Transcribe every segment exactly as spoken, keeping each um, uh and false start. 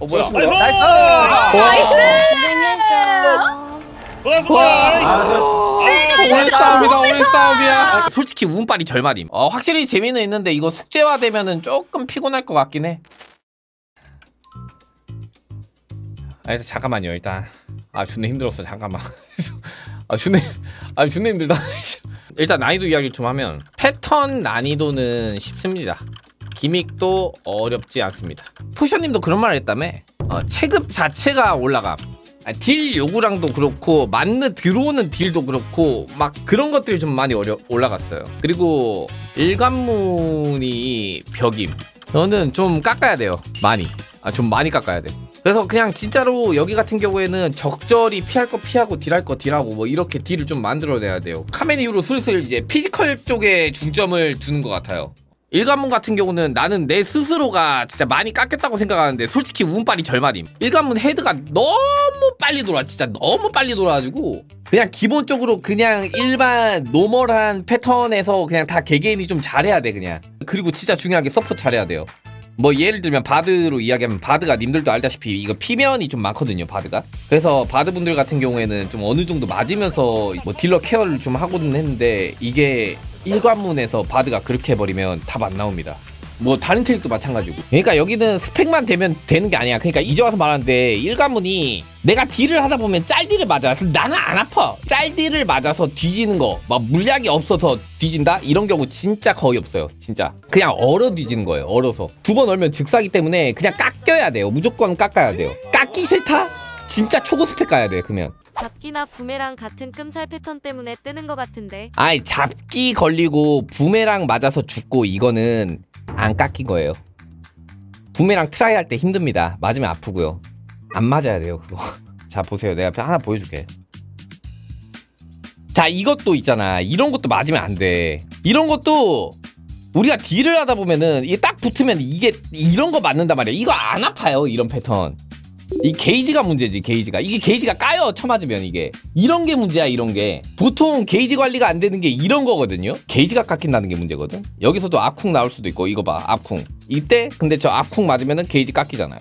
어 뭐야? 나이스! 나이스! 고맙습니다. 오늘 싸움이야. 솔직히 운빨이 절말임. 어, 확실히 재미는 있는데 이거 숙제화되면은 조금 피곤할 것 같긴 해. 아 일단 잠깐만요. 일단 아 존나 힘들었어. 잠깐만. 아 존나 아 존나 힘들다. 일단 난이도 이야기를 좀 하면 패턴 난이도는 쉽습니다. 기믹도 어렵지 않습니다. 포션님도 그런 말을 했다며. 어, 체급 자체가 올라감. 아, 딜 요구량도 그렇고 맞는 들어오는 딜도 그렇고 막 그런 것들이 좀 많이 어려, 올라갔어요. 그리고 일관문이 벽임. 저는 좀 깎아야 돼요. 많이. 아, 좀 많이 깎아야 돼요. 그래서 그냥 진짜로 여기 같은 경우에는 적절히 피할 거 피하고 딜할 거 딜하고 뭐 이렇게 딜을 좀 만들어내야 돼요. 카멘 이후로 슬슬 이제 피지컬 쪽에 중점을 두는 것 같아요. 일관문 같은 경우는 나는 내 스스로가 진짜 많이 깎였다고 생각하는데 솔직히 운빨이 절말임. 일관문 헤드가 너무 빨리 돌아. 진짜 너무 빨리 돌아가지고 그냥 기본적으로 그냥 일반 노멀한 패턴에서 그냥 다 개개인이 좀 잘해야 돼 그냥. 그리고 진짜 중요한 게 서포트 잘해야 돼요. 뭐 예를 들면 바드로 이야기하면 바드가 님들도 알다시피 이거 피면이 좀 많거든요. 바드가 그래서 바드분들 같은 경우에는 좀 어느 정도 맞으면서 뭐 딜러 케어를 좀 하고는 했는데 이게 일관문에서 바드가 그렇게 해버리면 답 안 나옵니다. 뭐 다른 캐릭도 마찬가지고. 그러니까 여기는 스펙만 되면 되는 게 아니야. 그러니까 이제 와서 말하는데 일관문이 내가 딜을 하다 보면 짤딜을 맞아. 나는 안 아파. 짤딜을 맞아서 뒤지는 거 막 물약이 없어서 뒤진다? 이런 경우 진짜 거의 없어요. 진짜 그냥 얼어 뒤지는 거예요. 얼어서 두 번 얼면 즉사기 때문에 그냥 깎여야 돼요. 무조건 깎아야 돼요. 깎기 싫다? 진짜 초고 스펙 가야 돼. 그러면 잡기나 부메랑 같은 끔살 패턴 때문에 뜨는 것 같은데. 아이 잡기 걸리고 부메랑 맞아서 죽고 이거는 안 깎인 거예요. 부메랑 트라이 할 때 힘듭니다. 맞으면 아프고요. 안 맞아야 돼요 그거. 자 보세요. 내가 하나 보여줄게. 자 이것도 있잖아. 이런 것도 맞으면 안 돼. 이런 것도 우리가 딜을 하다 보면은 이게 딱 붙으면 이게 이런 거 맞는단 말이야. 이거 안 아파요 이런 패턴. 이 게이지가 문제지. 게이지가 이게 게이지가 까요. 쳐맞으면 이게 이런 게 문제야. 이런 게 보통 게이지 관리가 안 되는 게 이런 거거든요. 게이지가 깎인다는 게 문제거든. 여기서도 아쿵 나올 수도 있고. 이거 봐 아쿵. 이때 근데 저 아쿵 맞으면은 게이지 깎이잖아요.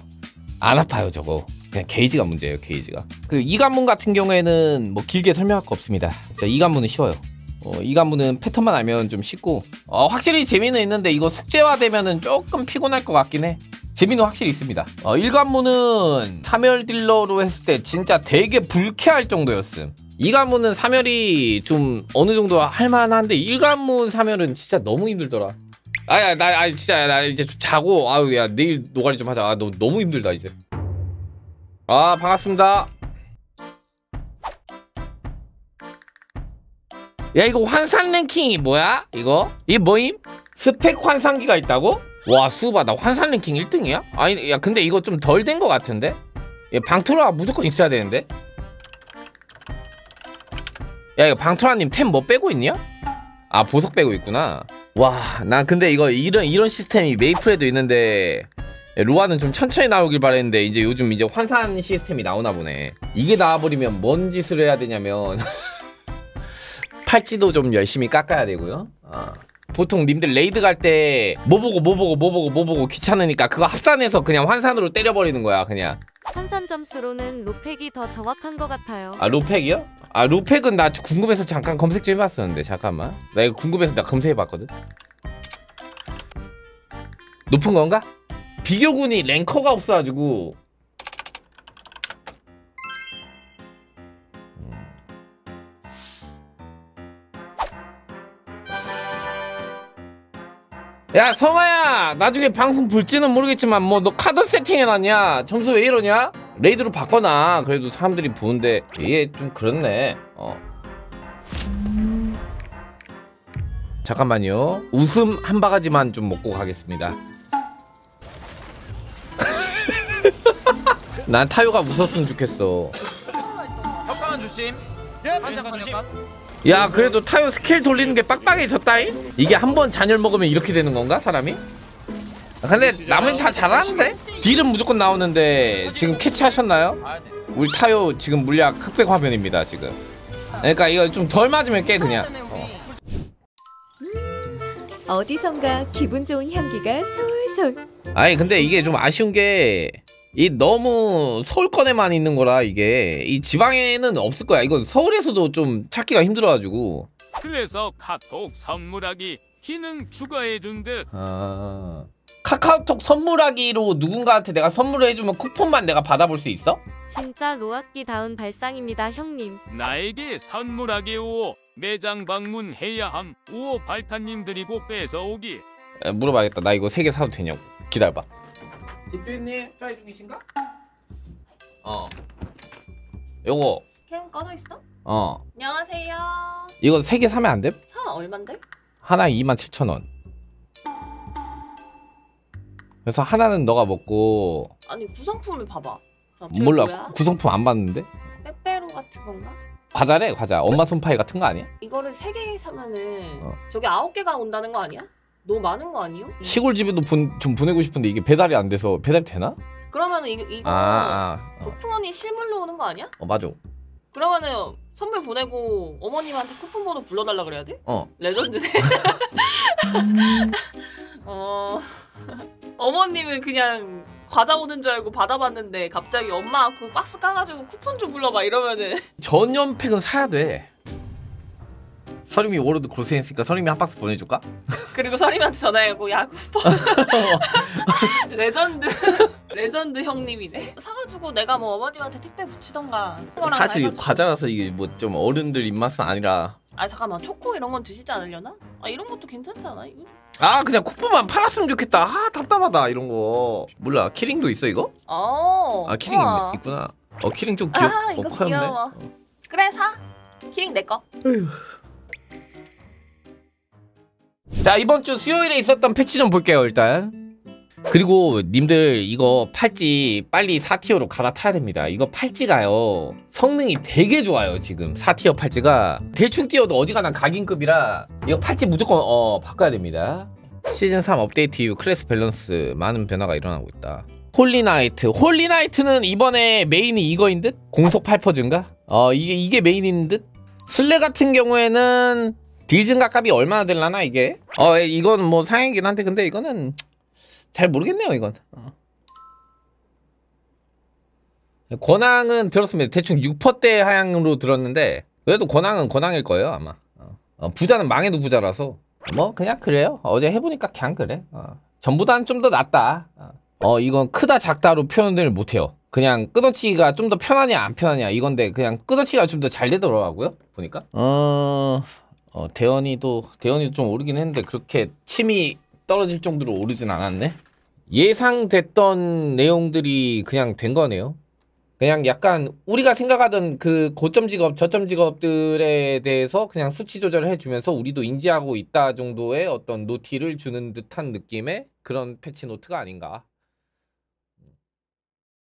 안 아파요 저거. 그냥 게이지가 문제예요. 게이지가. 그리고 이관문 같은 경우에는 뭐 길게 설명할 거 없습니다. 진짜 이관문은 쉬워요. 어, 이관문은 패턴만 알면 좀 쉽고 어, 확실히 재미는 있는데 이거 숙제화되면은 조금 피곤할 것 같긴 해. 재미는 확실히 있습니다. 어, 일관문은 사멸 딜러로 했을 때 진짜 되게 불쾌할 정도였음. 이관문은 사멸이 좀 어느 정도 할만한데 일관문 사멸은 진짜 너무 힘들더라. 아야 나 아, 진짜 나 이제 좀 자고 아유 야 내일 노가리 좀 하자. 아, 너, 너무 힘들다 이제. 아 반갑습니다. 야 이거 환산 랭킹이 뭐야? 이거? 이게 뭐임? 스펙 환산기가 있다고? 와 수바 나 환산 랭킹 일 등이야? 아니 야 근데 이거 좀 덜 된 것 같은데? 야 방토라 무조건 있어야 되는데? 야 이거 방토라님 템 뭐 빼고 있냐? 아 보석 빼고 있구나. 와 난 근데 이거 이런 이런 시스템이 메이플에도 있는데 로아는 좀 천천히 나오길 바랬는데 이제 요즘 이제 환산 시스템이 나오나 보네. 이게 나와버리면 뭔 짓을 해야 되냐면 팔찌도 좀 열심히 깎아야 되고요. 아. 보통 님들 레이드 갈 때 뭐 보고 뭐 보고 뭐 보고 뭐 보고 귀찮으니까 그거 합산해서 그냥 환산으로 때려버리는 거야 그냥. 환산 점수로는 로팩이 더 정확한 것 같아요. 아 로팩이요? 아 로팩은 나 궁금해서 잠깐 검색 좀 해봤었는데 잠깐만. 나 이거 궁금해서 나 검색해봤거든. 높은 건가? 비교군이 랭커가 없어가지고 야 성아야 나중에 방송 볼지는 모르겠지만 뭐 너 카드 세팅해놨냐? 점수 왜 이러냐? 레이드로 바꿔놔. 그래도 사람들이 보는데 이게 좀 그렇네. 어 잠깐만요. 웃음 한 바가지만 좀 먹고 가겠습니다. 난 타요가 웃었으면 좋겠어. 잠깐만 조심. 잠깐만 잠깐. 야 그래도 타요 스킬 돌리는 게 빡빡해졌다잉? 이게 한 번 잔열 먹으면 이렇게 되는 건가 사람이? 근데 남은 다 잘하는데? 딜은 무조건 나오는데 지금 캐치하셨나요? 우리 타요 지금 물약 흑백 화면입니다 지금. 그러니까 이거 좀 덜 맞으면 깨 그냥. 어. 어디선가 기분 좋은 향기가 솔솔. 아니 근데 이게 좀 아쉬운 게 이 너무 서울권에만 있는 거라 이게 이 지방에는 없을 거야. 이건 서울에서도 좀 찾기가 힘들어가지고. 그래서 카톡 선물하기 기능 추가해준 듯. 아... 카카오톡 선물하기로 누군가한테 내가 선물을 해주면 쿠폰만 내가 받아볼 수 있어? 진짜 로아끼다운 발상입니다 형님. 나에게 선물하기 오 매장 방문해야 함. 오 발탄님 드리고 뺏어오기. 에, 물어봐야겠다. 나 이거 세 개 사도 되냐고. 기다려봐. 집주인님 트라이 중이신가? 어 요거 캠 꺼져 있어? 어 안녕하세요. 이거 세 개 사면 안 돼? 사 얼만데? 하나에 이만 칠천 원. 그래서 하나는 너가 먹고. 아니 구성품을 봐봐. 몰라. 뭐야? 구성품 안 봤는데? 빼빼로 같은 건가? 과자래 과자. 엄마 손파이 같은 거 아니야? 이거를 세 개 사면은 어. 저게 아홉 개가 온다는 거 아니야? 너무 많은 거 아니에요? 시골집에도 본, 좀 보내고 싶은데 이게 배달이 안 돼서. 배달 되나? 그러면은 이거 이거 아, 아, 쿠폰이 어. 실물로 오는 거 아니야? 어 맞아. 그러면은 선물 보내고 어머님한테 쿠폰 번호 불러달라 그래야 돼? 어 레전드네. 어... 어머님은 그냥 과자 오는 줄 알고 받아봤는데 갑자기 엄마 그 박스 까가지고 쿠폰 좀 불러봐 이러면은. 전염팩은 사야 돼. 서림이 워로드 고생했으니까 서림이 한 박스 보내줄까? 그리고 서림한테 전화해고 야구 쿠폰. 레전드 레전드 형님이네. 사가지고 내가 뭐 어머님한테 택배 붙이던가. 사실 이거 과자라서 이게 뭐 좀 어른들 입맛은 아니라. 아 잠깐만 초코 이런 건 드시지 않으려나? 아 이런 것도 괜찮지 않아? 이거? 아 그냥 쿠폰만 팔았으면 좋겠다. 아 답답하다 이런 거. 몰라 키링도 있어 이거? 어. 아 키링 우와. 있구나. 어 키링 좀 귀엽. 아 이거 어, 귀여워. 어. 그래 사. 키링 내 거. 에휴. 자 이번 주 수요일에 있었던 패치 좀 볼게요 일단. 그리고 님들 이거 팔찌 빨리 사 티어로 갈아타야 됩니다. 이거 팔찌가요 성능이 되게 좋아요. 지금 사 티어 팔찌가 대충 띄어도 어지간한 각인급이라 이거 팔찌 무조건 어 바꿔야 됩니다. 시즌 삼 업데이트 이후 클래스 밸런스 많은 변화가 일어나고 있다. 홀리나이트. 홀리나이트는 이번에 메인이 이거인 듯? 공속 팔 퍼센트인가? 어 이게 이게 메인인 듯? 슬레 같은 경우에는 딜 증가값이 얼마나 될라나 이게? 어 이건 뭐 상향이긴 한데 근데 이거는 잘 모르겠네요 이건. 어. 권항은 들었습니다. 대충 육 퍼센트대 하향으로 들었는데 그래도 권항은 권항일 거예요 아마. 어. 어, 부자는 망해도 부자라서 뭐 그냥 그래요. 어제 해보니까 그냥 그래. 어. 전보다는 좀 더 낫다. 어. 어 이건 크다 작다로 표현을 못해요. 그냥 끊어치기가 좀 더 편하냐 안 편하냐 이건데 그냥 끊어치기가 좀 더 잘 되더라고요 보니까. 어... 어 대현이도 대현이도 좀 오르긴 했는데 그렇게 침이 떨어질 정도로 오르진 않았네. 예상됐던 내용들이 그냥 된 거네요. 그냥 약간 우리가 생각하던 그 고점 직업 저점 직업들에 대해서 그냥 수치 조절을 해주면서 우리도 인지하고 있다 정도의 어떤 노티를 주는 듯한 느낌의 그런 패치 노트가 아닌가.